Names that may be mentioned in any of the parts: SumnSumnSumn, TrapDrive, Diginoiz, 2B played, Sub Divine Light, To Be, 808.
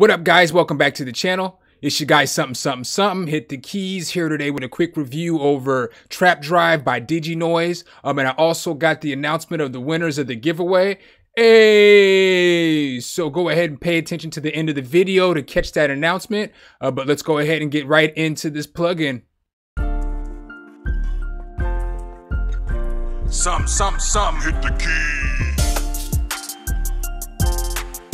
What up, guys? Welcome back to the channel. It's your guy SumnSumnSumn. Hit the keys here today with a quick review over TrapDrive by Diginoiz. And I also got the announcement of the winners of the giveaway. Hey, so go ahead and pay attention to the end of the video to catch that announcement. But let's go ahead and get right into this plugin. SumnSumnSumn, hit the keys.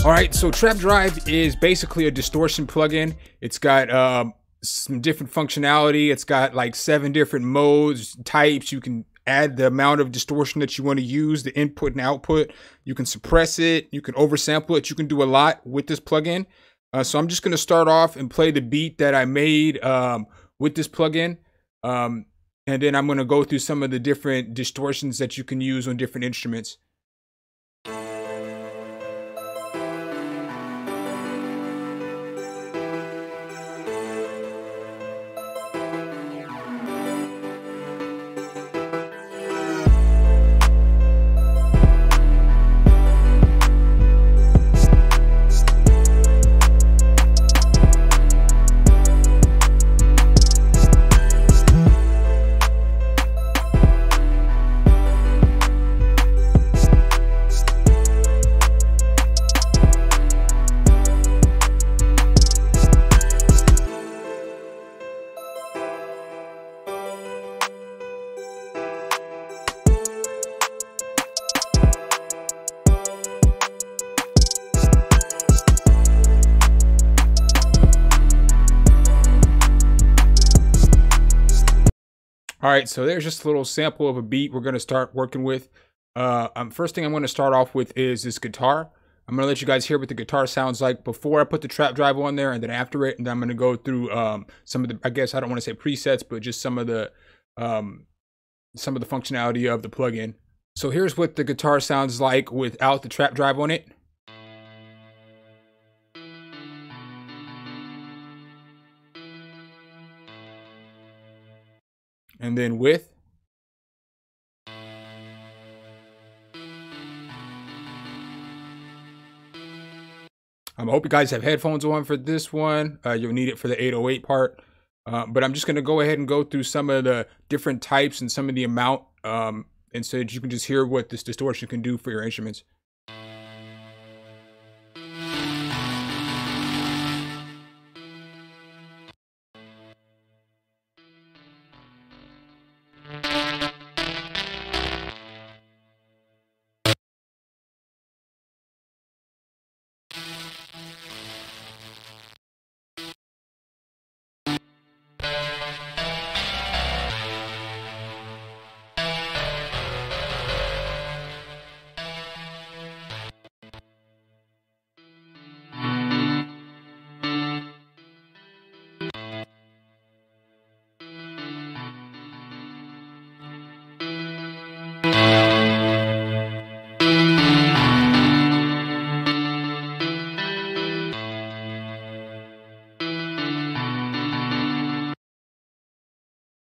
All right, so TrapDrive is basically a distortion plugin. It's got some different functionality. It's got like 7 different modes, types. You can add the amount of distortion that you want to use, the input and output. You can suppress it. You can oversample it. You can do a lot with this plugin. So I'm just going to start off and play the beat that I made with this plugin. And then I'm going to go through some of the different distortions that you can use on different instruments. All right, so there's just a little sample of a beat we're going to start working with. First thing I'm going to start off with is this guitar. I'm going to let you guys hear what the guitar sounds like before I put the TrapDrive on there and then after it. And then I'm going to go through some of the, I guess I don't want to say presets, but just some of the functionality of the plugin. So here's what the guitar sounds like without the TrapDrive on it. And then with. I hope you guys have headphones on for this one. You'll need it for the 808 part. But I'm just going to go ahead and go through some of the different types and some of the amount. And so that you can just hear what this distortion can do for your instruments.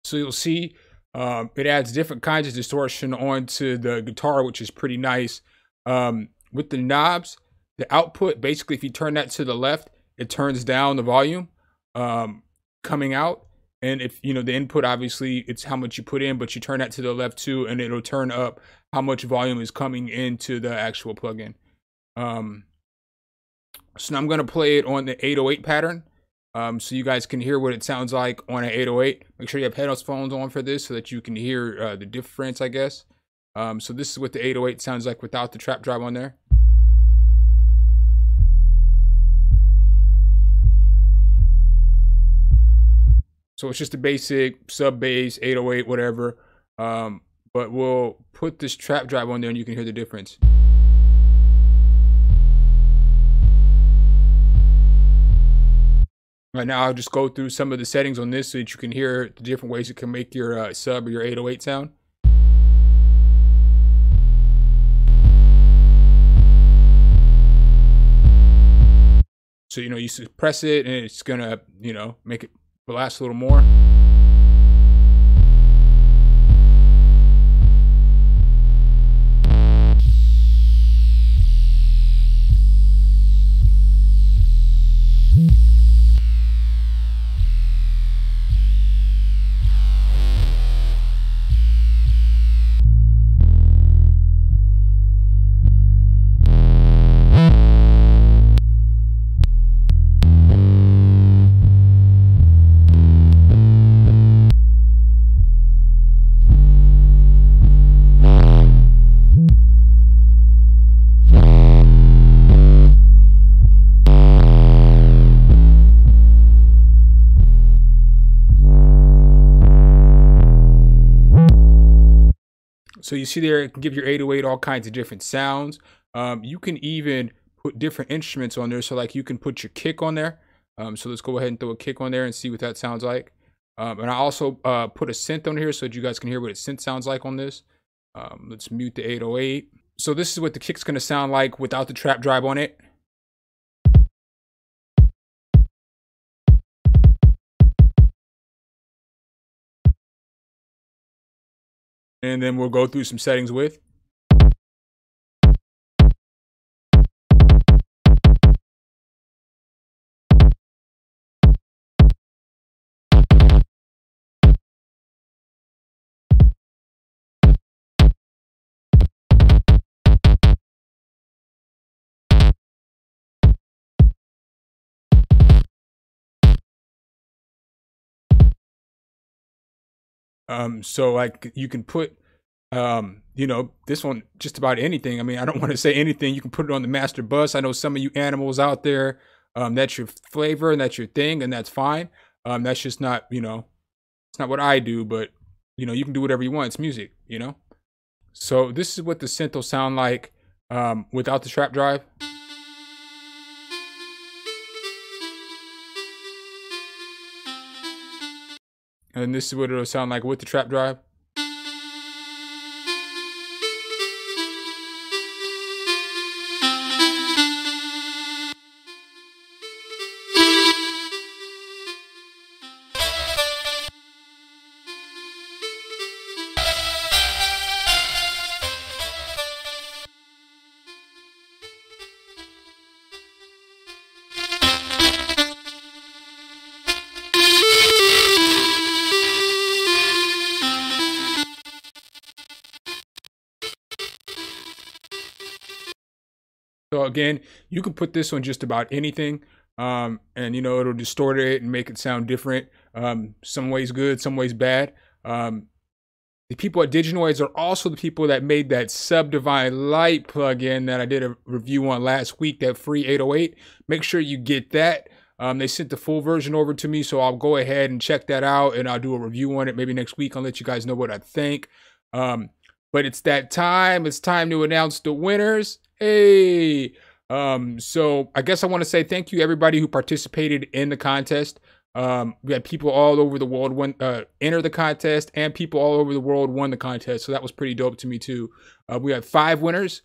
So you'll see it adds different kinds of distortion onto the guitar, which is pretty nice. With the knobs, the output, basically if you turn that to the left, it turns down the volume coming out. And if, you know, the input, obviously it's how much you put in, but you turn that to the left too, and it'll turn up how much volume is coming into the actual plugin. So now I'm gonna play it on the 808 pattern. So you guys can hear what it sounds like on an 808. Make sure you have headphones on for this so that you can hear the difference, I guess. So this is what the 808 sounds like without the TrapDrive on there. So it's just a basic sub bass, 808, whatever. But we'll put this TrapDrive on there and you can hear the difference. Right now, I'll just go through some of the settings on this so that you can hear the different ways it can make your sub or your 808 sound. So, you know, you suppress it and it's gonna, you know, make it blast a little more. So you see there, it can give your 808 all kinds of different sounds. You can even put different instruments on there. So like you can put your kick on there. So let's go ahead and throw a kick on there and see what that sounds like. And I also put a synth on here so that you guys can hear what a synth sounds like on this. Let's mute the 808. So this is what the kick's gonna sound like without the TrapDrive on it. And then we'll go through some settings with. So like you can put, you know, this on just about anything. I mean, I don't want to say anything. You can put it on the master bus. I know some of you animals out there, that's your flavor and that's your thing and that's fine. That's just not, you know, it's not what I do, but you know, you can do whatever you want. It's music, you know? So this is what the synth will sound like, without the TrapDrive. And this is what it'll sound like with the TrapDrive. So again, you can put this on just about anything, and you know, it'll distort it and make it sound different. Some ways good, some ways bad. The people at Diginoiz are also the people that made that Sub Divine Light plugin that I did a review on last week, that free 808. Make sure you get that. They sent the full version over to me, so I'll go ahead and check that out, and I'll do a review on it maybe next week. I'll let you guys know what I think. But it's that time. It's time to announce the winners. Hey, so I guess I want to say thank you everybody who participated in the contest. We had people all over the world enter the contest, and people all over the world won the contest. So that was pretty dope to me too. We had 5 winners.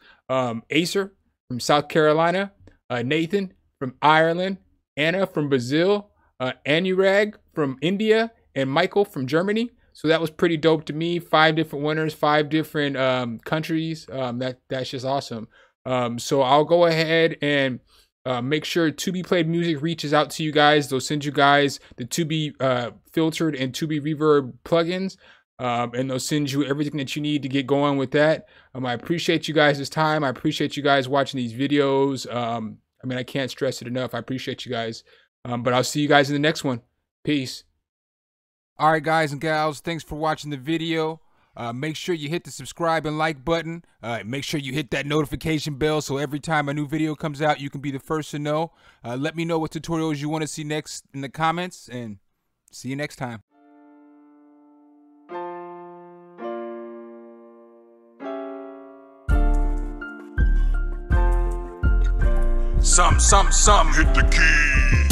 Acer from South Carolina, Nathan from Ireland, Anna from Brazil, Anurag from India, and Michael from Germany. So that was pretty dope to me. 5 different winners, 5 different countries. That's just awesome. So I'll go ahead and make sure To Be Played Music reaches out to you guys. They'll send you guys the To Be filtered and To Be reverb plugins, and they'll send you everything that you need to get going with that. I appreciate you guys this time. I appreciate you guys watching these videos. I mean, I can't stress it enough. I appreciate you guys, but I'll see you guys in the next one. Peace. All right, guys and gals, thanks for watching the video. Make sure you hit the subscribe and like button. Make sure you hit that notification bell so every time a new video comes out, you can be the first to know. Let me know what tutorials you want to see next in the comments, and see you next time. Some, hit the key.